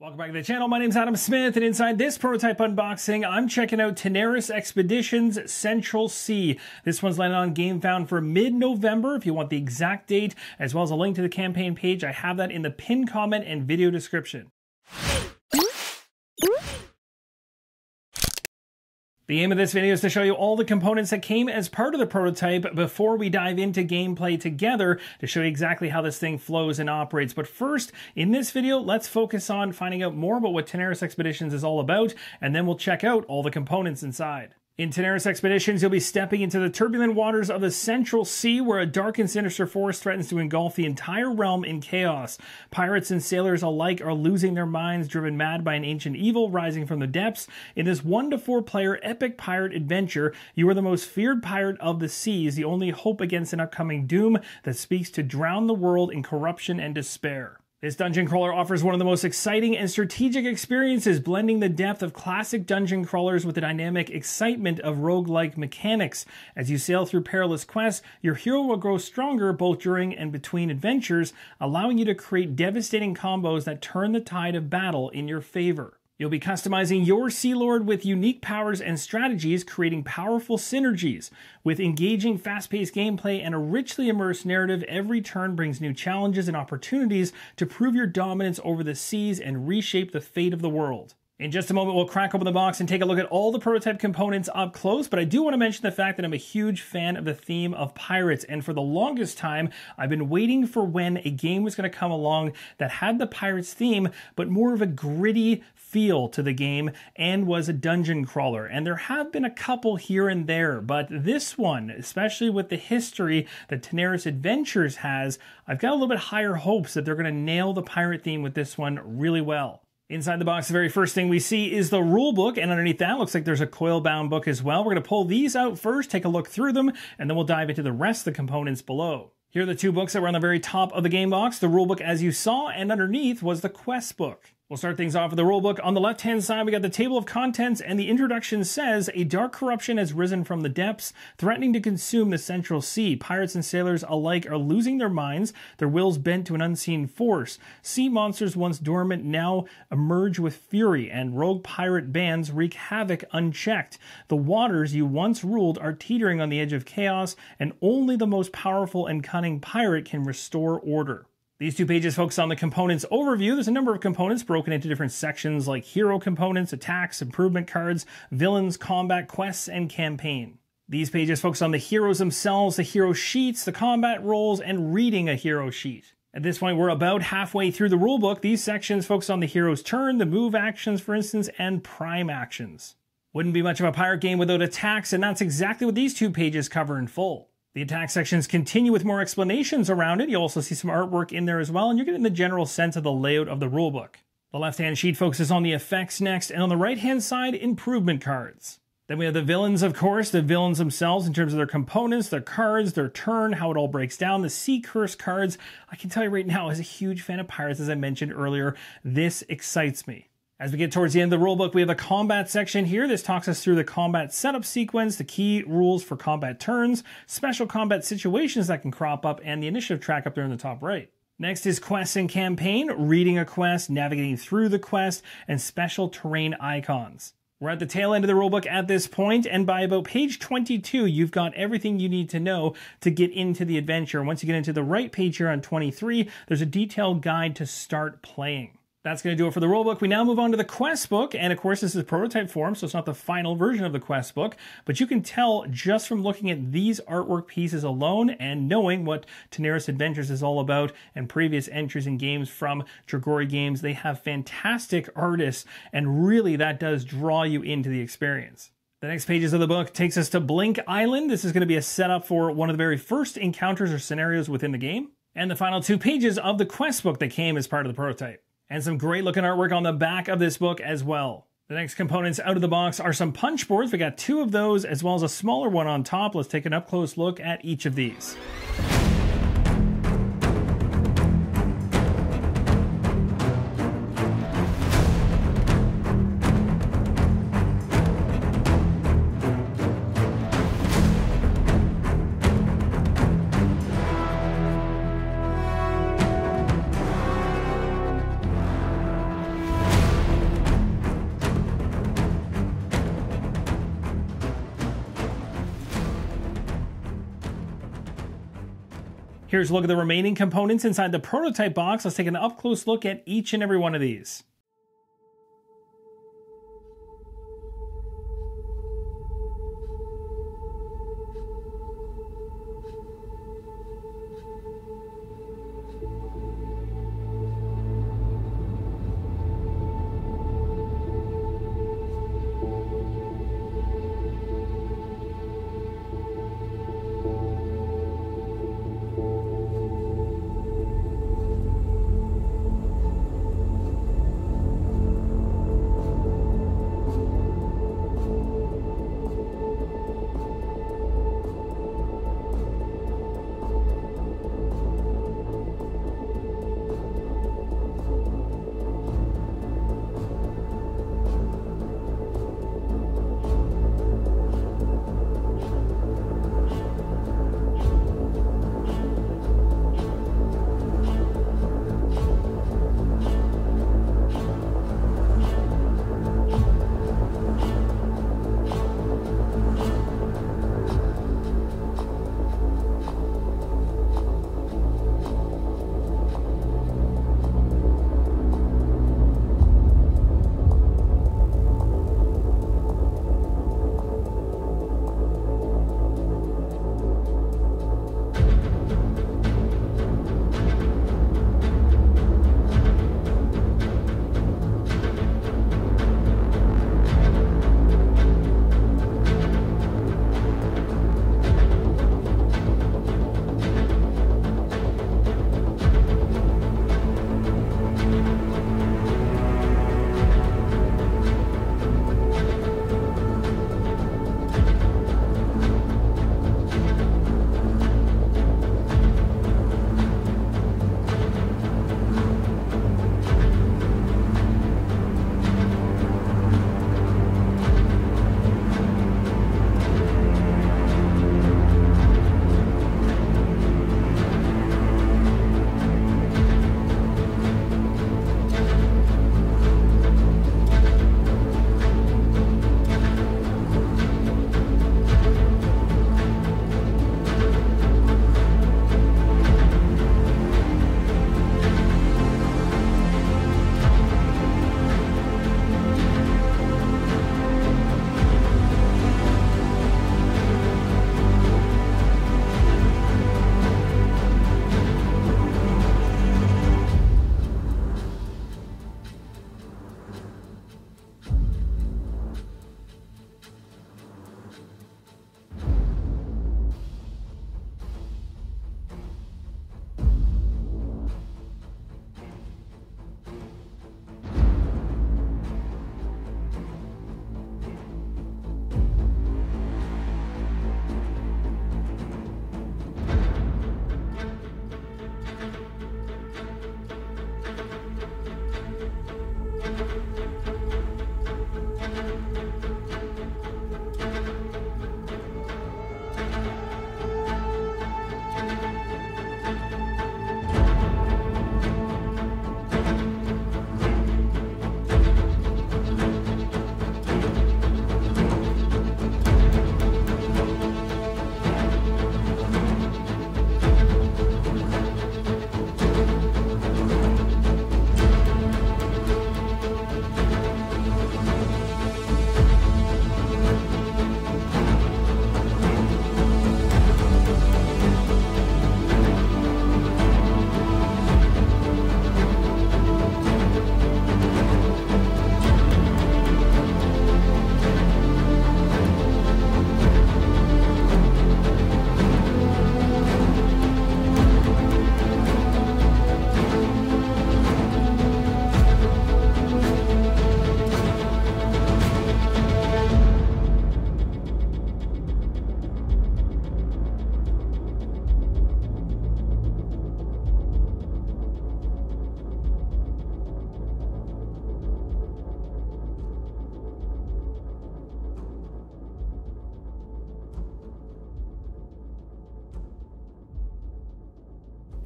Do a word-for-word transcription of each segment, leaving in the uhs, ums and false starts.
Welcome back to the channel. My name's Adam Smith, and inside this prototype unboxing, I'm checking out Tanares Expeditions Central Sea. This one's landed on GameFound for mid-November. If you want the exact date, as well as a link to the campaign page, I have that in the pinned comment and video description. The aim of this video is to show you all the components that came as part of the prototype before we dive into gameplay together to show you exactly how this thing flows and operates. But first, in this video, let's focus on finding out more about what Tanares Expeditions is all about, and then we'll check out all the components inside. In Tanares Expeditions, you'll be stepping into the turbulent waters of the Central Sea, where a dark and sinister force threatens to engulf the entire realm in chaos. Pirates and sailors alike are losing their minds, driven mad by an ancient evil rising from the depths. In this one to four player epic pirate adventure, you are the most feared pirate of the seas, the only hope against an upcoming doom that speaks to drown the world in corruption and despair. This dungeon crawler offers one of the most exciting and strategic experiences, blending the depth of classic dungeon crawlers with the dynamic excitement of roguelike mechanics. As you sail through perilous quests, your hero will grow stronger both during and between adventures, allowing you to create devastating combos that turn the tide of battle in your favor. You'll be customizing your Sea Lord with unique powers and strategies, creating powerful synergies. With engaging, fast-paced gameplay and a richly immersed narrative, every turn brings new challenges and opportunities to prove your dominance over the seas and reshape the fate of the world. In just a moment, we'll crack open the box and take a look at all the prototype components up close, but I do want to mention the fact that I'm a huge fan of the theme of pirates, and for the longest time, I've been waiting for when a game was going to come along that had the pirates theme, but more of a gritty feel to the game and was a dungeon crawler. And there have been a couple here and there, but this one, especially with the history that Tanares Adventures has, I've got a little bit higher hopes that they're going to nail the pirate theme with this one really well. Inside the box, the very first thing we see is the rule book, and underneath that looks like there's a coil-bound book as well. We're going to pull these out first, take a look through them, and then we'll dive into the rest of the components below. Here are the two books that were on the very top of the game box, the rule book as you saw, and underneath was the quest book. We'll start things off with the rulebook. On the left-hand side, we got the table of contents, and the introduction says, "A dark corruption has risen from the depths, threatening to consume the Central Sea. Pirates and sailors alike are losing their minds, their wills bent to an unseen force. Sea monsters once dormant now emerge with fury, and rogue pirate bands wreak havoc unchecked. The waters you once ruled are teetering on the edge of chaos, and only the most powerful and cunning pirate can restore order." These two pages focus on the components overview. There's a number of components broken into different sections like hero components, attacks, improvement cards, villains, combat, quests, and campaign. These pages focus on the heroes themselves, the hero sheets, the combat roles, and reading a hero sheet. At this point, we're about halfway through the rulebook. These sections focus on the hero's turn, the move actions, for instance, and prime actions. Wouldn't be much of a pirate game without attacks, and that's exactly what these two pages cover in full. The attack sections continue with more explanations around it. You'll also see some artwork in there as well, and you're getting the general sense of the layout of the rulebook. The left-hand sheet focuses on the effects next, and on the right-hand side, improvement cards. Then we have the villains, of course, the villains themselves in terms of their components, their cards, their turn, how it all breaks down, the Sea Curse cards. I can tell you right now, as a huge fan of pirates, as I mentioned earlier, this excites me. As we get towards the end of the rulebook, we have a combat section here. This talks us through the combat setup sequence, the key rules for combat turns, special combat situations that can crop up, and the initiative track up there in the top right. Next is quests and campaign, reading a quest, navigating through the quest, and special terrain icons. We're at the tail end of the rulebook at this point, and by about page twenty-two, you've got everything you need to know to get into the adventure. Once you get into the right page here on twenty-three, there's a detailed guide to start playing. That's going to do it for the rulebook. We now move on to the quest book, and of course this is prototype form, so it's not the final version of the quest book, but you can tell just from looking at these artwork pieces alone and knowing what Tanares Adventures is all about and previous entries in games from Dragori Games, they have fantastic artists, and really that does draw you into the experience. The next pages of the book takes us to Blink Island. This is going to be a setup for one of the very first encounters or scenarios within the game, and the final two pages of the quest book that came as part of the prototype. And some great looking artwork on the back of this book as well. The next components out of the box are some punch boards. We got two of those as well as a smaller one on top. Let's take an up close look at each of these. Here's a look at the remaining components inside the prototype box. Let's take an up-close look at each and every one of these.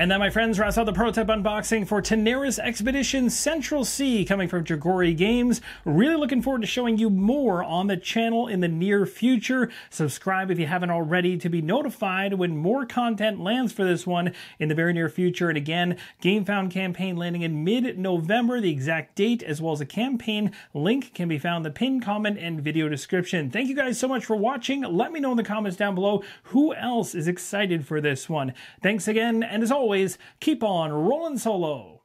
And then, my friends, wraps out the prototype unboxing for Tanares Expeditions Central Sea, coming from Dragori Games. Really looking forward to showing you more on the channel in the near future. Subscribe if you haven't already to be notified when more content lands for this one in the very near future. And again, GameFound campaign landing in mid-November. The exact date as well as a campaign link can be found in the pinned comment and video description. Thank you guys so much for watching. Let me know in the comments down below who else is excited for this one. Thanks again, and as always, keep on rolling solo.